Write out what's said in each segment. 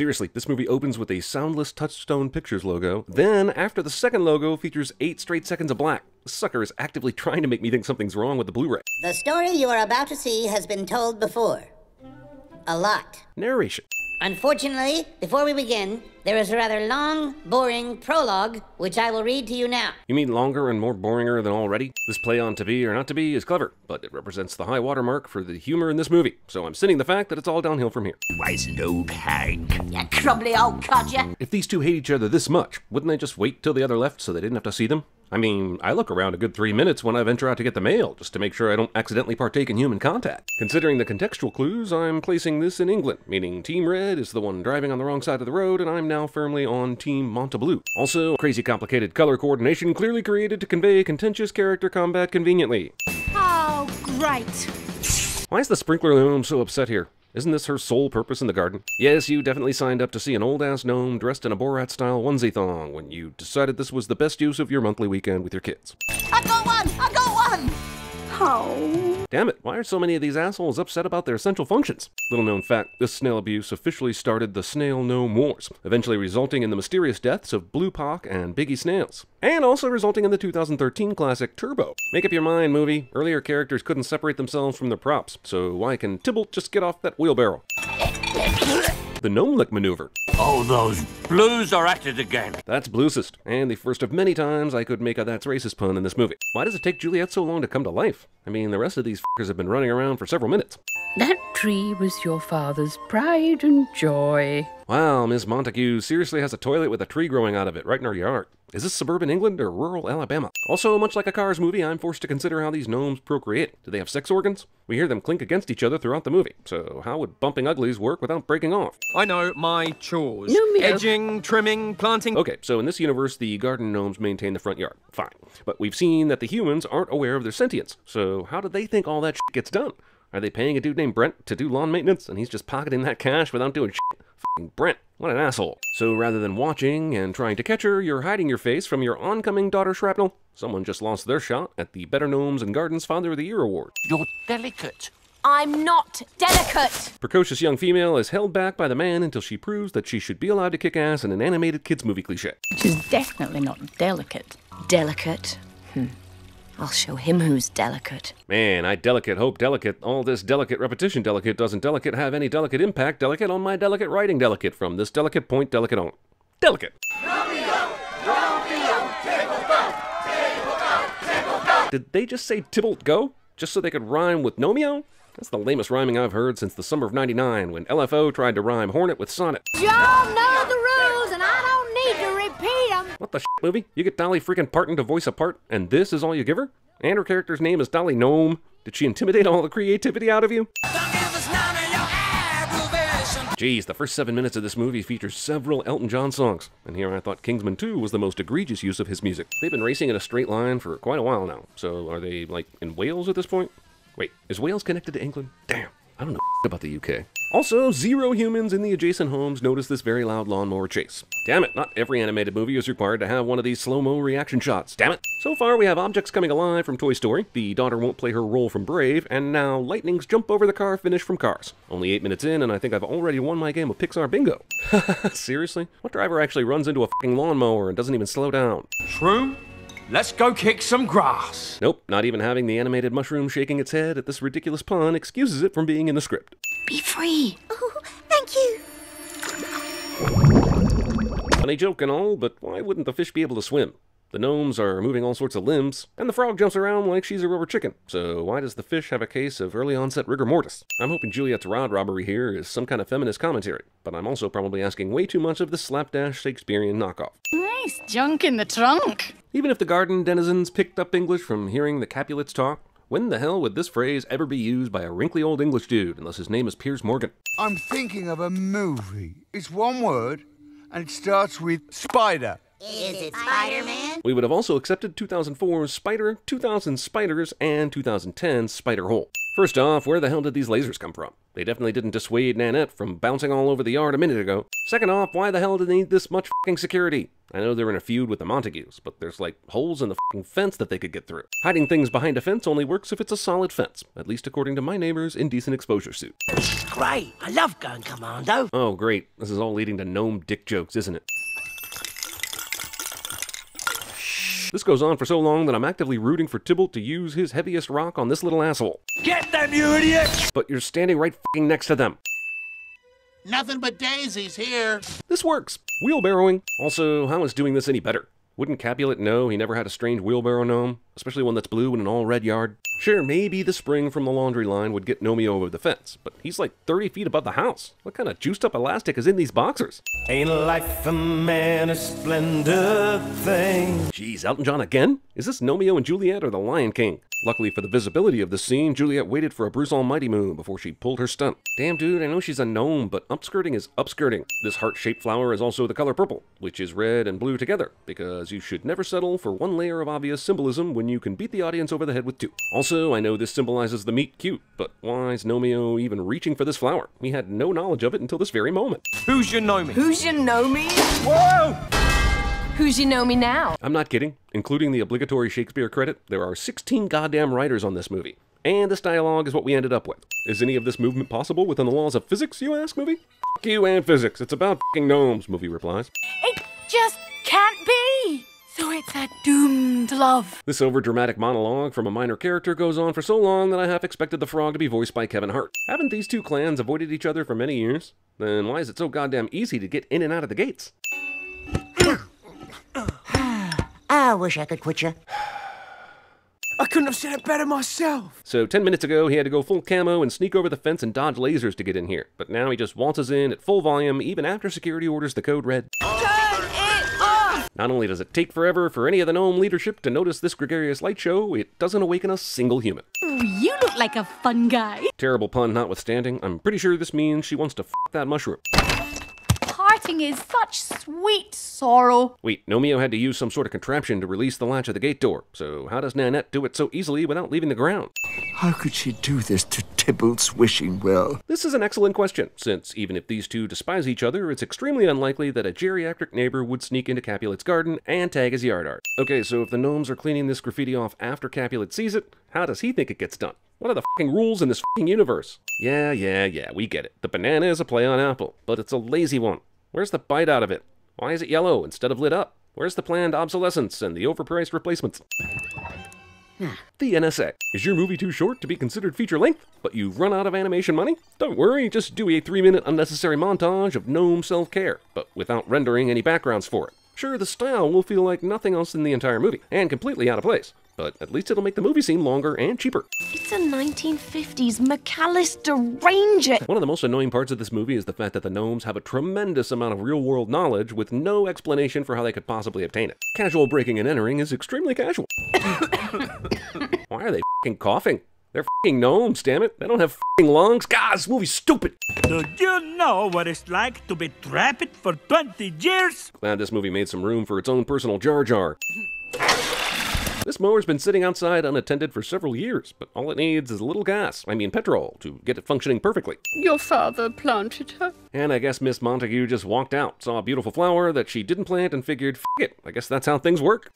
Seriously, this movie opens with a soundless Touchstone Pictures logo. Then, after the second logo, features 8 straight seconds of black. This sucker is actively trying to make me think something's wrong with the Blu-ray. The story you are about to see has been told before. A lot. Narration. Unfortunately, before we begin, there is a rather long, boring prologue, which I will read to you now. You mean longer and more boringer than already? This play on to be or not to be is clever, but it represents the high watermark for the humor in this movie, so I'm sinning the fact that it's all downhill from here. Wise and old hag. You crumbly old codger. If these two hate each other this much, wouldn't they just wait till the other left so they didn't have to see them? I mean, I look around a good 3 minutes when I venture out to get the mail, just to make sure I don't accidentally partake in human contact. Considering the contextual clues, I'm placing this in England, meaning Team Red is the one driving on the wrong side of the road, and I'm now firmly on Team Montague. Also, crazy complicated color coordination clearly created to convey contentious character combat conveniently. Oh, great. Why is the sprinkler gnome so upset here? Isn't this her sole purpose in the garden? Yes, you definitely signed up to see an old-ass gnome dressed in a Borat-style onesie thong when you decided this was the best use of your monthly weekend with your kids. I got one! I got one! Oh. Damn it, why are so many of these assholes upset about their essential functions? Little known fact, this snail abuse officially started the Snail No More's, eventually resulting in the mysterious deaths of Blue Pock and Biggie Snails, and also resulting in the 2013 classic Turbo. Make up your mind, movie. Earlier characters couldn't separate themselves from their props, so why can Tibble just get off that wheelbarrow? The gnome lick maneuver. Oh, those blues are at it again. That's bluesist, and the first of many times I could make a that's racist pun in this movie. Why does it take Juliet so long to come to life? I mean, the rest of these f***ers have been running around for several minutes. That tree was your father's pride and joy. Wow, Miss Montague seriously has a toilet with a tree growing out of it right in her yard. Is this suburban England or rural Alabama? Also, much like a Cars movie, I'm forced to consider how these gnomes procreate. Do they have sex organs? We hear them clink against each other throughout the movie, so how would bumping uglies work without breaking off? I know, my chores. Nomeo. Edging, trimming, planting... Okay, so in this universe, the garden gnomes maintain the front yard. Fine. But we've seen that the humans aren't aware of their sentience, so how do they think all that shit gets done? Are they paying a dude named Brent to do lawn maintenance, and he's just pocketing that cash without doing shit? F***ing Brent, what an asshole. So rather than watching and trying to catch her, you're hiding your face from your oncoming daughter shrapnel. Someone just lost their shot at the Better Gnomes and Gardens Father of the Year Award. You're delicate. I'm not delicate. Precocious young female is held back by the man until she proves that she should be allowed to kick ass in an animated kids movie cliche. She's definitely not delicate. Delicate? I'll show him who's delicate. Man, I delicate, hope delicate, all this delicate repetition delicate doesn't delicate have any delicate impact delicate on my delicate writing delicate from this delicate point delicate on. Delicate. Nomeo, Nomeo, Tibble go, Tibble go, Tibble go. Did they just say Tibble go? Just so they could rhyme with Nomeo? That's the lamest rhyming I've heard since the summer of '99 when LFO tried to rhyme Hornet with Sonnet. Y'all know the rules and I don't. What the shit, movie? You get Dolly freaking Parton to voice a part, and this is all you give her? And her character's name is Dolly Gnome. Did she intimidate all the creativity out of you? Don't give us none of your aggravation. Jeez, the first 7 minutes of this movie features several Elton John songs, and here I thought Kingsman 2 was the most egregious use of his music. They've been racing in a straight line for quite a while now, so are they, like, in Wales at this point? Wait, is Wales connected to England? Damn, I don't know about the UK. Also, zero humans in the adjacent homes notice this very loud lawnmower chase. Damn it, not every animated movie is required to have one of these slow-mo reaction shots, damn it. So far, we have objects coming alive from Toy Story, the daughter won't play her role from Brave, and now lightning's jump over the car finish from Cars. Only 8 minutes in, and I think I've already won my game of Pixar bingo. Seriously? What driver actually runs into a f***ing lawnmower and doesn't even slow down? True. Let's go kick some grass. Nope, not even having the animated mushroom shaking its head at this ridiculous pun excuses it from being in the script. Be free. Oh, thank you. Funny joke and all, but why wouldn't the fish be able to swim? The gnomes are moving all sorts of limbs, and the frog jumps around like she's a rubber chicken. So why does the fish have a case of early onset rigor mortis? I'm hoping Juliet's rod robbery here is some kind of feminist commentary, but I'm also probably asking way too much of the slapdash Shakespearean knockoff. Nice junk in the trunk. Even if the garden denizens picked up English from hearing the Capulets talk, when the hell would this phrase ever be used by a wrinkly old English dude unless his name is Piers Morgan? I'm thinking of a movie. It's one word, and it starts with spider. Is it Spider-Man? We would have also accepted 2004's Spider, 2000 Spiders, and 2010's Spider Hole. First off, where the hell did these lasers come from? They definitely didn't dissuade Nanette from bouncing all over the yard a minute ago. Second off, why the hell did they need this much f***ing security? I know they're in a feud with the Montagues, but there's like holes in the f***ing fence that they could get through. Hiding things behind a fence only works if it's a solid fence, at least according to my neighbor's indecent exposure suit. This is great. I love going commando. Oh, great. This is all leading to gnome dick jokes, isn't it? This goes on for so long that I'm actively rooting for Tibble to use his heaviest rock on this little asshole. Get them, you idiot! But you're standing right f***ing next to them. Nothing but daisies here. This works. Wheelbarrowing. Also, how is doing this any better? Wouldn't Capulet know he never had a strange wheelbarrow gnome? Especially one that's blue in an all-red yard. Sure, maybe the spring from the laundry line would get Nomeo over the fence, but he's like 30 feet above the house. What kind of juiced-up elastic is in these boxers? Ain't life a man a splendid thing? Jeez, Elton John again? Is this Nomeo and Juliet or the Lion King? Luckily for the visibility of the scene, Juliet waited for a Bruce Almighty move before she pulled her stunt. Damn dude, I know she's a gnome, but upskirting is upskirting. This heart-shaped flower is also the color purple, which is red and blue together, because you should never settle for one layer of obvious symbolism when you can beat the audience over the head with two. Also, I know this symbolizes the meat cute, but why is Nomeo even reaching for this flower? He had no knowledge of it until this very moment. Who's your gnomey? Who's your gnomey? Whoa! Who's you know me now? I'm not kidding. Including the obligatory Shakespeare credit, there are 16 goddamn writers on this movie. And this dialogue is what we ended up with. Is any of this movement possible within the laws of physics, you ask, movie? F*** you and physics. It's about f***ing gnomes, movie replies. It just can't be. So it's a doomed love. This overdramatic monologue from a minor character goes on for so long that I half expected the frog to be voiced by Kevin Hart. Haven't these two clans avoided each other for many years? Then why is it so goddamn easy to get in and out of the gates? I wish I could quit you. I couldn't have said it better myself. So 10 minutes ago, he had to go full camo and sneak over the fence and dodge lasers to get in here. But now he just waltzes in at full volume, even after security orders the code red. Turn it off! Not only does it take forever for any of the gnome leadership to notice this gregarious light show, it doesn't awaken a single human. You look like a fun guy. Terrible pun notwithstanding, I'm pretty sure this means she wants to f*** that mushroom. Parting is such sweet sorrow. Wait, Nomeo had to use some sort of contraption to release the latch of the gate door, so how does Nanette do it so easily without leaving the ground? How could she do this to Tybalt's wishing well? This is an excellent question, since even if these two despise each other, it's extremely unlikely that a geriatric neighbor would sneak into Capulet's garden and tag his yard art. Okay, so if the gnomes are cleaning this graffiti off after Capulet sees it, how does he think it gets done? What are the f***ing rules in this f***ing universe? Yeah, we get it. The banana is a play on apple, but it's a lazy one. Where's the bite out of it? Why is it yellow instead of lit up? Where's the planned obsolescence and the overpriced replacements? The NSA. Is your movie too short to be considered feature length, but you've run out of animation money? Don't worry, just do a 3-minute unnecessary montage of gnome self-care, but without rendering any backgrounds for it. Sure, the style will feel like nothing else in the entire movie, and completely out of place. But at least it'll make the movie seem longer and cheaper. It's a 1950s McAllister Ranger! One of the most annoying parts of this movie is the fact that the gnomes have a tremendous amount of real-world knowledge with no explanation for how they could possibly obtain it. Casual breaking and entering is extremely casual. Why are they f***ing coughing? They're f***ing gnomes, damn it! They don't have f***ing lungs! God, this movie's stupid! Do you know what it's like to be trapped for 20 years? Glad this movie made some room for its own personal Jar Jar. This mower's been sitting outside unattended for several years, but all it needs is a little gas, I mean petrol, to get it functioning perfectly. Your father planted her. And I guess Miss Montague just walked out, saw a beautiful flower that she didn't plant and figured, f*** it, I guess that's how things work.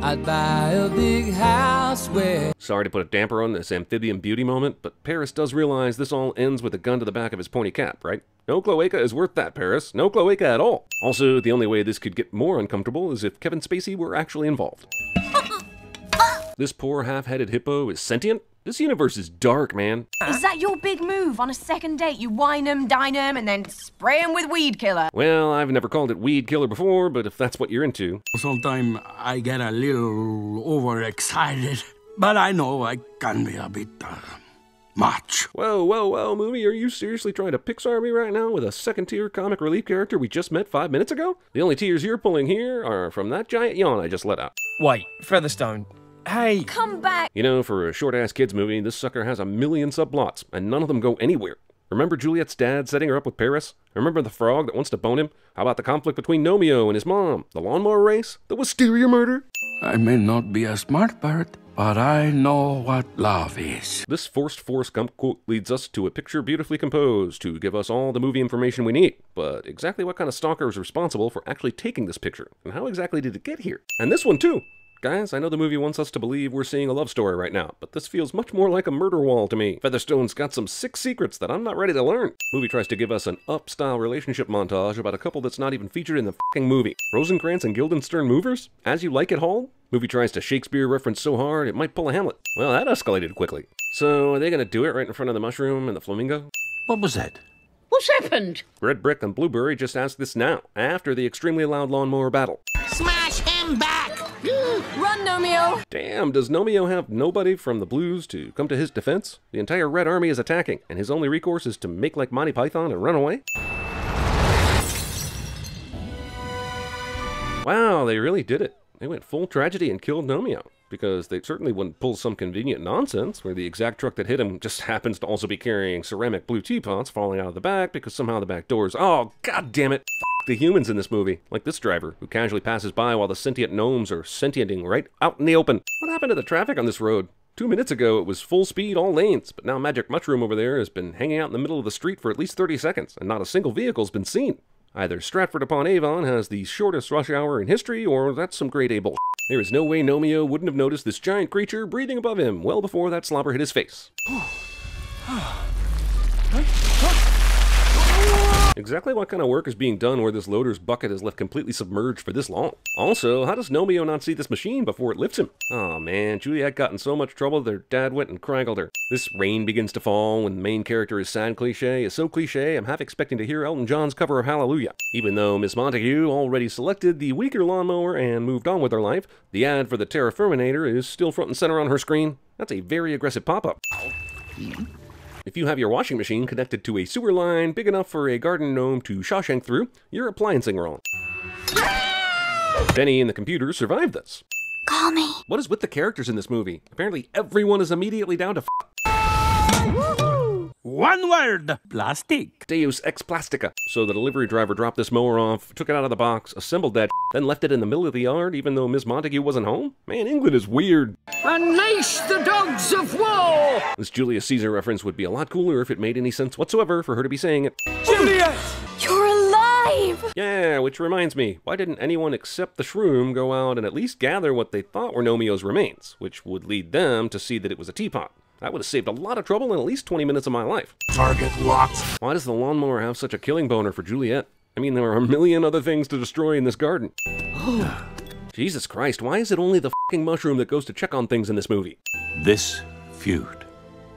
I'd buy a big house where... Sorry to put a damper on this amphibian beauty moment, but Paris does realize this all ends with a gun to the back of his pony cap, right? No cloaca is worth that, Paris. No cloaca at all. Also, the only way this could get more uncomfortable is if Kevin Spacey were actually involved. This poor half-headed hippo is sentient? This universe is dark, man. Is that your big move on a second date? You wine 'em, dine 'em, and then spray 'em with weed killer. Well, I've never called it weed killer before, but if that's what you're into. Sometimes I get a little overexcited, but I know I can be a bit much. Whoa, movie, are you seriously trying to Pixar me right now with a second-tier comic relief character we just met 5 minutes ago? The only tears you're pulling here are from that giant yawn I just let out. Wait, Featherstone. Hey! Come back! You know, for a short-ass kids movie, this sucker has a million subplots, and none of them go anywhere. Remember Juliet's dad setting her up with Paris? Remember the frog that wants to bone him? How about the conflict between Nomeo and his mom? The lawnmower race? The wisteria murder? I may not be a smart parrot, but I know what love is. This forced Forrest Gump quote leads us to a picture beautifully composed to give us all the movie information we need. But exactly what kind of stalker is responsible for actually taking this picture? And how exactly did it get here? And this one too! Guys, I know the movie wants us to believe we're seeing a love story right now, but this feels much more like a murder wall to me. Featherstone's got some sick secrets that I'm not ready to learn. Movie tries to give us an up-style relationship montage about a couple that's not even featured in the f***ing movie. Rosencrantz and Guildenstern Movers? As You Like It Hall? Movie tries to Shakespeare reference so hard it might pull a Hamlet. Well, that escalated quickly. So, are they gonna do it right in front of the mushroom and the flamingo? What was that? What's happened? Red Brick and Blueberry just asked this now, after the extremely loud lawnmower battle. Smash him back! Run, Nomeo! Damn, does Nomeo have nobody from the Blues to come to his defense? The entire Red Army is attacking, and his only recourse is to make like Monty Python and run away? Wow, they really did it. They went full tragedy and killed Nomeo, because they certainly wouldn't pull some convenient nonsense where the exact truck that hit him just happens to also be carrying ceramic blue teapots falling out of the back because somehow the back doors. Oh, god damn it! F the humans in this movie. Like this driver, who casually passes by while the sentient gnomes are sentienting right out in the open. What happened to the traffic on this road? 2 minutes ago, it was full speed, all lanes, but now Magic Mushroom over there has been hanging out in the middle of the street for at least 30 seconds, and not a single vehicle's been seen. Either Stratford-upon-Avon has the shortest rush hour in history, or that's some grade A bullshit. There is no way Nomeo wouldn't have noticed this giant creature breathing above him well before that slobber hit his face. Exactly what kind of work is being done where this loader's bucket is left completely submerged for this long? Also, how does Nomeo not see this machine before it lifts him? Aw man, Juliet got in so much trouble their dad went and crangled her. This rain begins to fall when the main character is sad cliche is so cliche I'm half expecting to hear Elton John's cover of Hallelujah. Even though Miss Montague already selected the weaker lawnmower and moved on with her life, the ad for the Terraforminator is still front and center on her screen. That's a very aggressive pop-up. If you have your washing machine connected to a sewer line big enough for a garden gnome to Shawshank through, you're appliancing wrong. Benny and the computer survived this. Call me. What is with the characters in this movie? Apparently everyone is immediately down to one word! Plastic. Deus ex plastica. So the delivery driver dropped this mower off, took it out of the box, assembled that then left it in the middle of the yard even though Miss Montague wasn't home? Man, England is weird. Unleash the dogs of war! This Julius Caesar reference would be a lot cooler if it made any sense whatsoever for her to be saying it. Juliet! You're alive! Yeah, which reminds me, why didn't anyone except the shroom go out and at least gather what they thought were Nomeo's remains, which would lead them to see that it was a teapot. That would have saved a lot of trouble in at least 20 minutes of my life. Target locked. Why does the lawnmower have such a killing boner for Juliet? I mean, there are a million other things to destroy in this garden. Oh. Jesus Christ, why is it only the f***ing mushroom that goes to check on things in this movie? This feud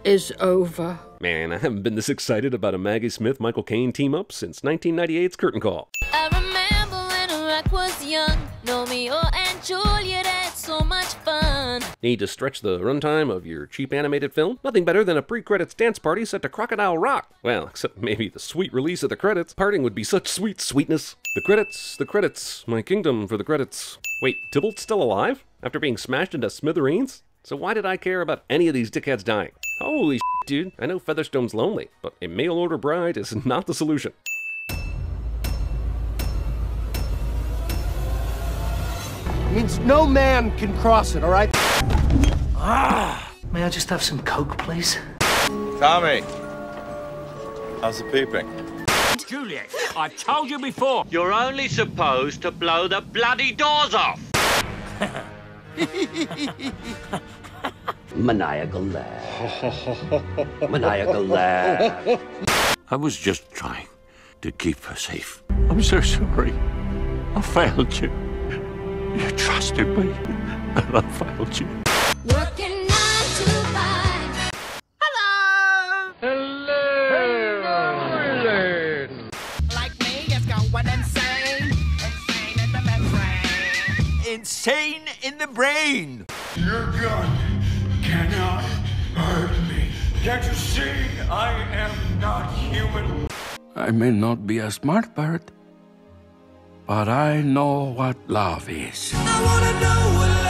is over. Man, I haven't been this excited about a Maggie Smith-Michael Caine team-up since 1998's Curtain Call. I remember when Rock was young, Nomeo and Juliet had so much fun. Need to stretch the runtime of your cheap animated film? Nothing better than a pre-credits dance party set to Crocodile Rock. Well, except maybe the sweet release of the credits. Parting would be such sweet sweetness. The credits, my kingdom for the credits. Wait, Tybalt's still alive? After being smashed into smithereens? So why did I care about any of these dickheads dying? Holy shit, dude. I know Featherstone's lonely, but a mail-order bride is not the solution. Means no man can cross it, all right? Ah! May I just have some Coke, please? Tommy! How's the peeping? Juliet, I told you before, you're only supposed to blow the bloody doors off! Maniacal laugh. Maniacal laugh. I was just trying to keep her safe. I'm so sorry. I failed you. You trusted me, and I failed you. Working 9 to 5. Hello! Hello! Like me, it's going insane. Insane in the membrane. Insane in the brain. Your gun cannot hurt me. Can't you see I am not human? I may not be a smart parrot, but I know what love is. I wanna know what